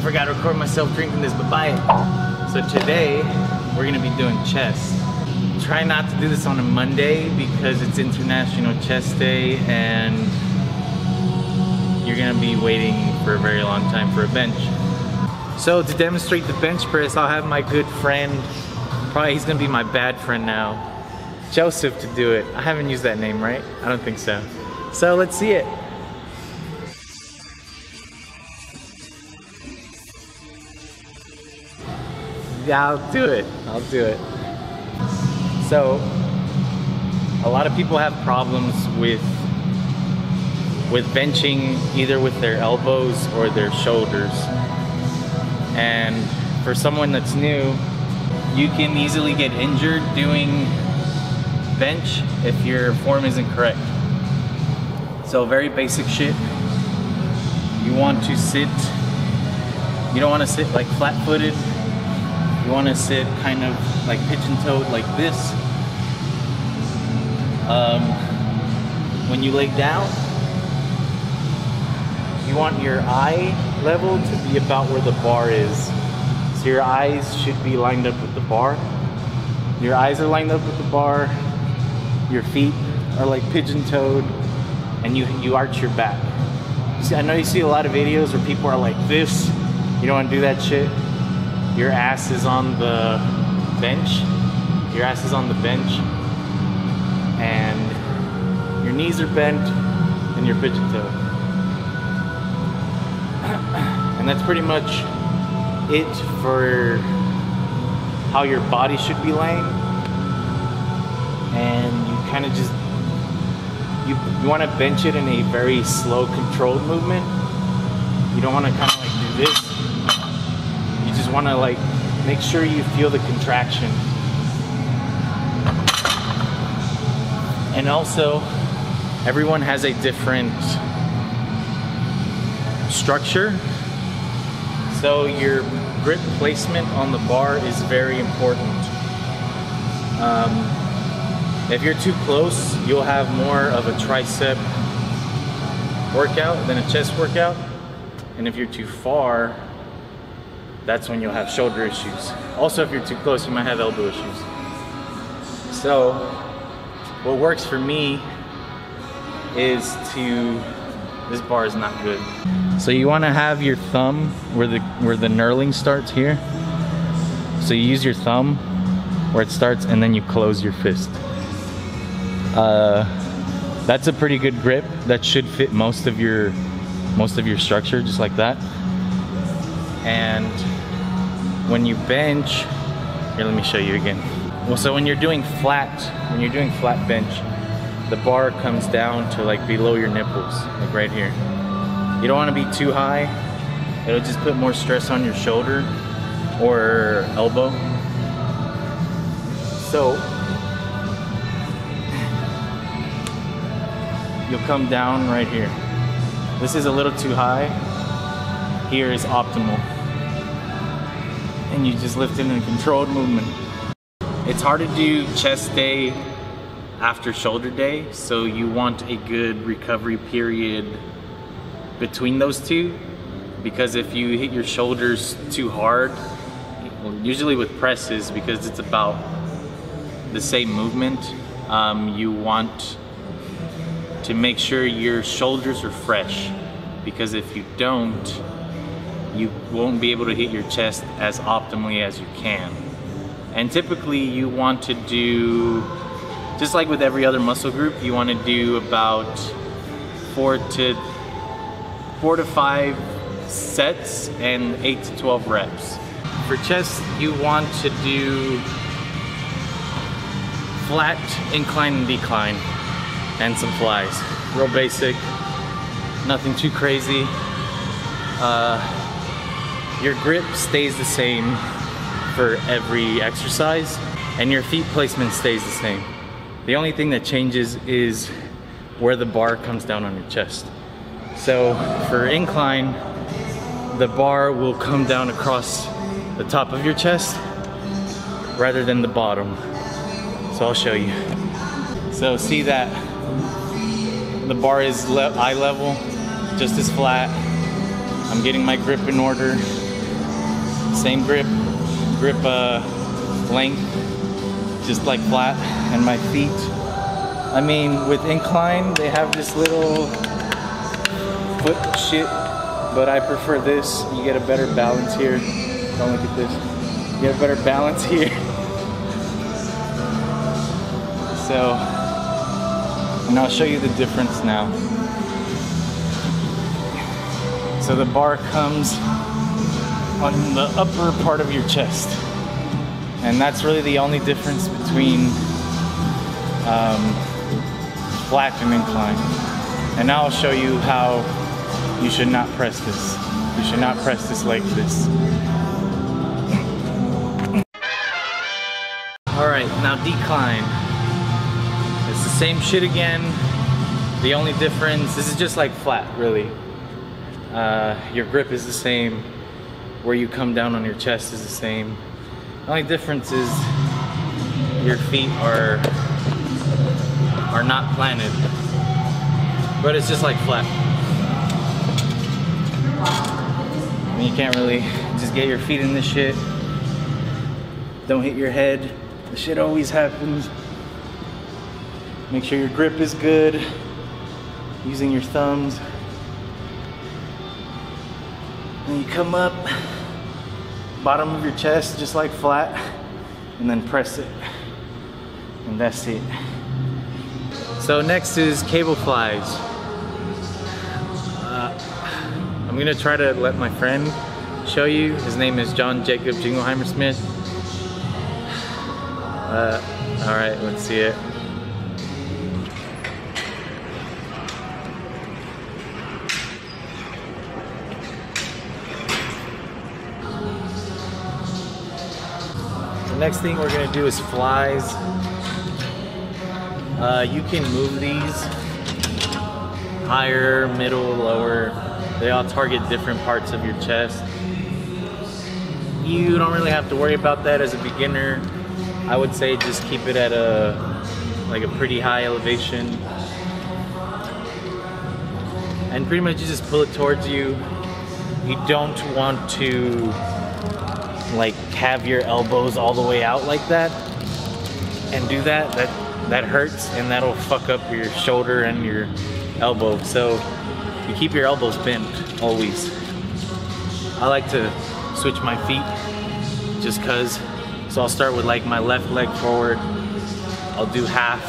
I forgot to record myself drinking this, but bye. So today, we're gonna be doing chess. Try not to do this on a Monday because it's International Chess Day and you're gonna be waiting for a very long time for a bench. So to demonstrate the bench press, I'll have my good friend, probably he's gonna be my bad friend now, Joseph, to do it. I haven't used that name, right? I don't think so. So let's see it. Yeah, I'll do it. I'll do it. So, a lot of people have problems with benching either with their elbows or their shoulders. And for someone that's new, you can easily get injured doing bench if your form isn't correct. So very basic shit. You want to sit, you don't want to sit like flat-footed. You want to sit kind of like pigeon-toed like this. When you lay down, you want your eye level to be about where the bar is. So your eyes should be lined up with the bar. Your eyes are lined up with the bar. Your feet are like pigeon-toed, and you arch your back. See, I know you see a lot of videos where people are like this. You don't want to do that shit. Your ass is on the bench. Your ass is on the bench, and your knees are bent, and you're pigeon-toed. And that's pretty much it for how your body should be laying. And you kind of just, you want to bench it in a very slow, controlled movement. You don't want to kind of like do this. Want to like make sure you feel the contraction. And also, everyone has a different structure, so your grip placement on the bar is very important. If you're too close, you'll have more of a tricep workout than a chest workout, and if you're too far, that's when you'll have shoulder issues. Also, if you're too close, you might have elbow issues. So, what works for me is to, this bar is not good. So you wanna have your thumb where the knurling starts here. So you use your thumb where it starts and then you close your fist. That's a pretty good grip. That should fit most of your structure, just like that. And when you bench, here, let me show you again. Well, so when you're doing flat bench, the bar comes down to like below your nipples, like right here. You don't want to be too high. It'll just put more stress on your shoulder or elbow. So you'll come down right here. This is a little too high. Here is optimal. And you just lift it in a controlled movement. It's hard to do chest day after shoulder day, so you want a good recovery period between those two, because if you hit your shoulders too hard, usually with presses, because it's about the same movement, you want to make sure your shoulders are fresh, because if you don't, you won't be able to hit your chest as optimally as you can. And typically you want to do, just like with every other muscle group, you want to do about four to five sets and 8 to 12 reps. For chest, you want to do flat, incline and decline, and some flies. Real basic, nothing too crazy. Your grip stays the same for every exercise, and your feet placement stays the same. The only thing that changes is where the bar comes down on your chest. So for incline, the bar will come down across the top of your chest rather than the bottom. So I'll show you. So see that the bar is eye level, just as flat. I'm getting my grip in order. Same grip length, just like flat. And my feet, I mean, with incline, they have this little foot shit, but I prefer this. You get a better balance here. Don't look at this. You get a better balance here. So, and I'll show you the difference now. So the bar comes on the upper part of your chest. And that's really the only difference between flat and incline. And now I'll show you how you should not press this. You should not press this like this. All right, now decline. It's the same shit again. The only difference, this is just like flat, really. Your grip is the same. Where you come down on your chest is the same. The only difference is your feet are not planted, but it's just like flat. I mean, you can't really just get your feet in this shit. Don't hit your head. The shit always happens. Make sure your grip is good. Using your thumbs. And you come up, bottom of your chest, just like flat, and then press it, and that's it. So next is cable flies. I'm gonna try to let my friend show you. His name is John Jacob Jingleheimer Smith. All right, let's see it. Next thing we're gonna do is flies. You can move these higher, middle, lower. They all target different parts of your chest. You don't really have to worry about that as a beginner. I would say just keep it at a pretty high elevation. And pretty much you just pull it towards you. You don't want to like have your elbows all the way out like that and do that. That hurts, and that'll fuck up your shoulder and your elbow. So you keep your elbows bent always. I like to switch my feet just cause. So I'll start with like my left leg forward. I'll do half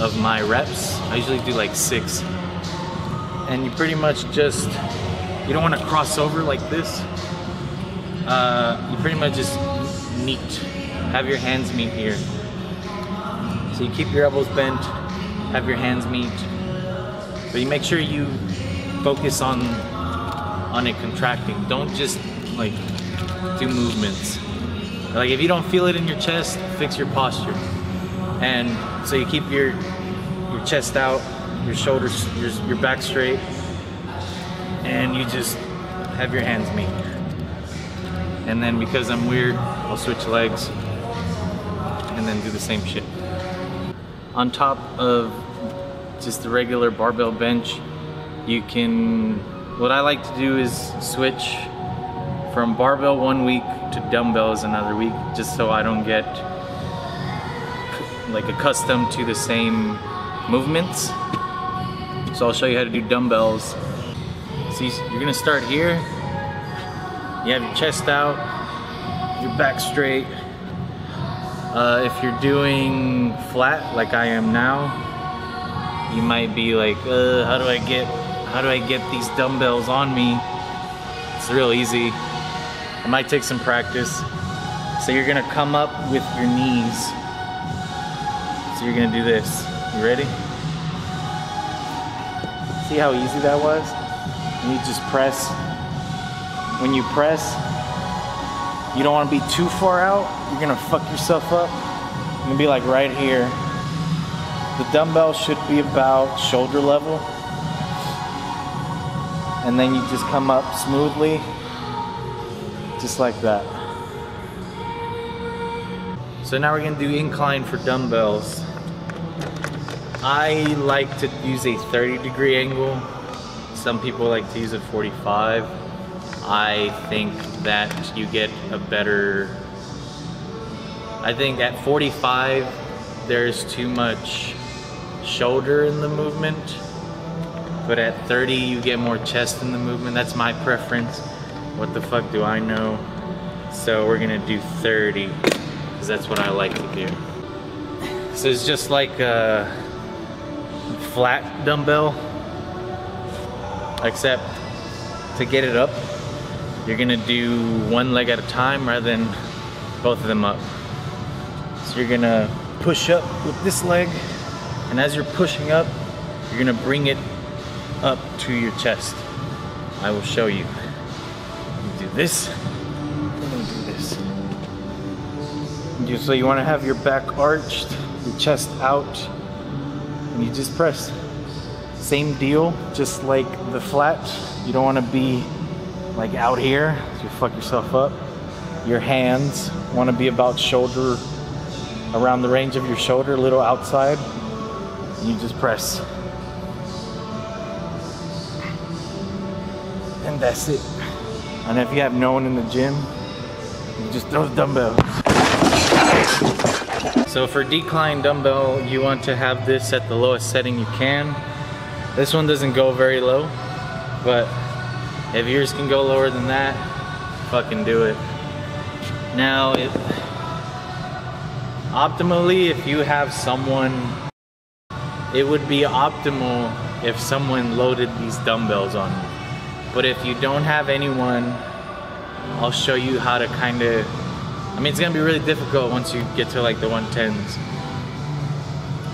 of my reps. I usually do like 6. And you pretty much just, you don't want to cross over like this. You pretty much just meet, have your hands meet here. So you keep your elbows bent, have your hands meet, but you make sure you focus on it contracting. Don't just like do movements. Like if you don't feel it in your chest, fix your posture. And so you keep your chest out, your shoulders, your back straight, and you just have your hands meet. And then because I'm weird, I'll switch legs and then do the same shit. On top of just the regular barbell bench, you can, what I like to do is switch from barbell one week to dumbbells another week, just so I don't get like accustomed to the same movements. So I'll show you how to do dumbbells. So you're gonna start here. You have your chest out, your back straight. If you're doing flat like I am now, you might be like, how do I get these dumbbells on me? It's real easy. It might take some practice. So you're gonna come up with your knees. So you're gonna do this. You ready? See how easy that was? And you just press. When you press, you don't want to be too far out. You're going to fuck yourself up. You're going to be like right here. The dumbbell should be about shoulder level. And then you just come up smoothly. Just like that. So now we're going to do incline for dumbbells. I like to use a 30-degree angle. Some people like to use a 45. I think that you get a better, I think at 45 there's too much shoulder in the movement, but at 30 you get more chest in the movement. That's my preference. What the fuck do I know? So we're gonna do 30 because that's what I like to do. So it's just like a flat dumbbell, except to get it up, you're gonna do one leg at a time rather than both of them up. So you're gonna push up with this leg, and as you're pushing up, you're gonna bring it up to your chest. I will show you. You do this, and then do this. So you wanna have your back arched, your chest out, and you just press. Same deal, just like the flat. You don't wanna be like out here, so you fuck yourself up. Your hands wanna be about shoulder, around the range of your shoulder, a little outside. And you just press. And that's it. And if you have no one in the gym, you just throw the dumbbells. So for decline dumbbell, you want to have this at the lowest setting you can. This one doesn't go very low, but if yours can go lower than that, fucking do it. Now, optimally, if you have someone, it would be optimal if someone loaded these dumbbells on you. But if you don't have anyone, I'll show you how to kind of, I mean, it's gonna be really difficult once you get to like the 110s,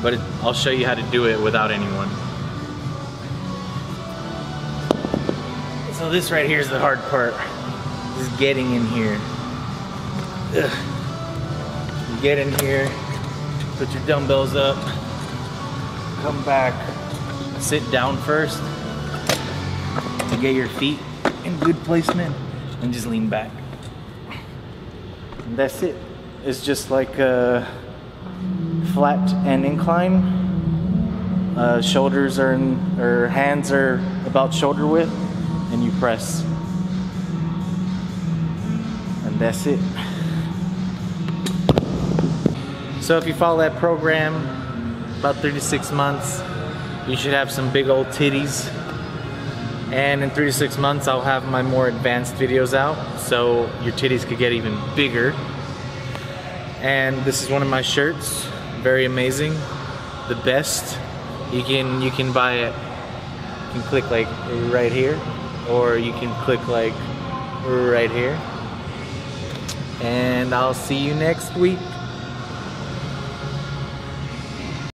but I'll show you how to do it without anyone. So this right here is the hard part, just getting in here. Ugh. Get in here, put your dumbbells up, come back, sit down first to get your feet in good placement, and just lean back. And that's it. It's just like a flat and incline. Shoulders are in, or hands are about shoulder width, and you press. And that's it. So if you follow that program, about 3 to 6 months, you should have some big old titties. And in 3 to 6 months, I'll have my more advanced videos out, so your titties could get even bigger. And this is one of my shirts, very amazing, the best. You can buy it. You can click like right here, or you can click like right here. And I'll see you next week.